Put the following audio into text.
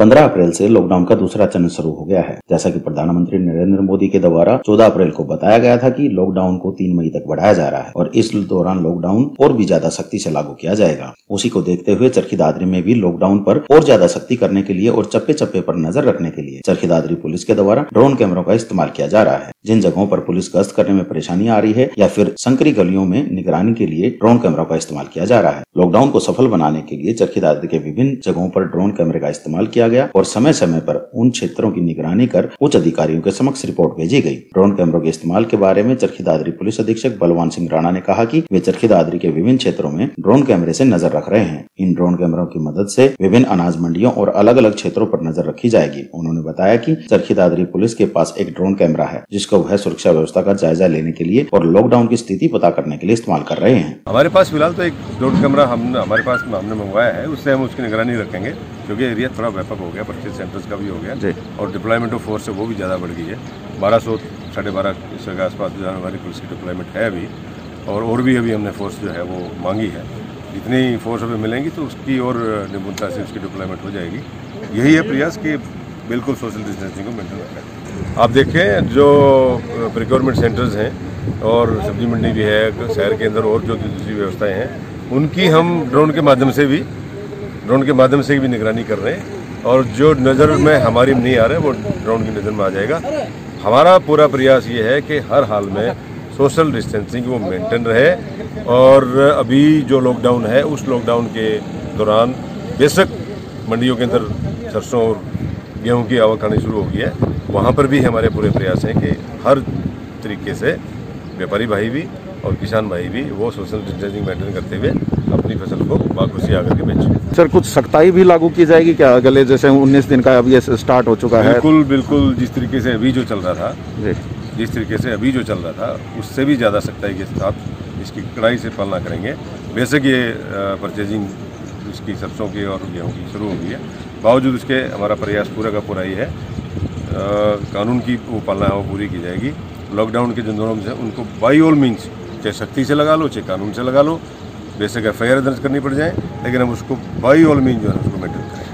15 अप्रैल से लॉकडाउन का दूसरा चरण शुरू हो गया है। जैसा कि प्रधानमंत्री नरेंद्र मोदी के द्वारा 14 अप्रैल को बताया गया था कि लॉकडाउन को 3 मई तक बढ़ाया जा रहा है और इस दौरान लॉकडाउन और भी ज्यादा सख्ती से लागू किया जाएगा। उसी को देखते हुए चरखी दादरी में भी लॉकडाउन पर और ज्यादा सख्ती करने के लिए और चप्पे चप्पे पर नजर रखने के लिए चरखी दादरी पुलिस के द्वारा ड्रोन कैमरों का इस्तेमाल किया जा रहा है। जिन जगहों पर पुलिस गश्त करने में परेशानी आ रही है या फिर संकरी गलियों में निगरानी के लिए ड्रोन कैमरों का इस्तेमाल किया जा रहा है। लॉकडाउन को सफल बनाने के लिए चरखी दादरी के विभिन्न जगहों पर ड्रोन कैमरे का इस्तेमाल किया गया और समय समय पर उन क्षेत्रों की निगरानी कर उच्च अधिकारियों के समक्ष रिपोर्ट भेजी गई। ड्रोन कैमरों के इस्तेमाल के बारे में चरखी दादरी पुलिस अधीक्षक बलवान सिंह राणा ने कहा कि वे चरखी दादरी के विभिन्न क्षेत्रों में ड्रोन कैमरे से नजर रख रहे हैं। इन ड्रोन कैमरों की मदद से विभिन्न अनाज मंडियों और अलग अलग क्षेत्रों पर नजर रखी जाएगी। उन्होंने बताया कि चरखी दादरी पुलिस के पास एक ड्रोन कैमरा है जिसको वह सुरक्षा व्यवस्था का जायजा लेने के लिए और लॉकडाउन की स्थिति पता करने के लिए इस्तेमाल कर रहे हैं। हमारे पास फिलहाल तो एक ड्रोन कैमरा हमने मंगवाया है, उससे हम उसकी निगरानी रखेंगे क्योंकि एरिया थोड़ा व्यापक हो गया, परचेज सेंटर्स का भी हो गया और डिप्लॉयमेंट ऑफ फोर्स है वो भी ज़्यादा बढ़ गई है। 1200 साढ़े 12 के आसपास जो हमारी पुलिस की डिप्लॉयमेंट है अभी और भी अभी हमने फोर्स जो है वो मांगी है। जितनी फोर्स हमें मिलेंगी तो उसकी और निपुणता से उसकी डिप्लॉयमेंट हो जाएगी। यही है प्रयास कि बिल्कुल सोशल डिस्टेंसिंग को मेंटेन रखें। आप देखें जो प्रिक्योरमेंट सेंटर्स हैं और सब्जी मंडी भी है शहर के अंदर और जो दूसरी व्यवस्थाएं हैं उनकी हम ड्रोन के माध्यम से भी निगरानी कर रहे हैं और जो नज़र में हमारी नहीं आ रहे वो ड्रोन की नज़र में आ जाएगा। हमारा पूरा प्रयास ये है कि हर हाल में सोशल डिस्टेंसिंग वो मेंटेन रहे और अभी जो लॉकडाउन है उस लॉकडाउन के दौरान बेशक मंडियों के अंदर सरसों और गेहूं की आवक आनी शुरू हो गई है, वहाँ पर भी हमारे पूरे प्रयास हैं कि हर तरीके से व्यापारी भाई भी और किसान भाई भी वो सोशल डिस्टेंसिंग मेंटेन करते हुए अपनी फसल को बाखुशी आकर के बेचें। सर कुछ सख्ताई भी लागू की जाएगी क्या अगले जैसे 19 दिन का अब ये स्टार्ट हो चुका है? बिल्कुल जिस तरीके से अभी जो चल रहा था उससे भी ज़्यादा सख्ताई के साथ इसकी कड़ाई से पालना करेंगे। बेशक ये परचेजिंग इसकी सरसों की और गेहूँ की शुरू हो गई है, बावजूद उसके हमारा प्रयास पूरा का पूरा ही है। कानून की वो पालना है वो पूरी की जाएगी। लॉकडाउन के जो नियम हैं उनको बाई ऑल मीन्स चाहे सख्ती से लगा लो चाहे कानून से लगा लो, बेशक FIR दर्ज करनी पड़ जाए लेकिन हम उसको बाई ऑल मीन जो है उसको मेंटेन करें।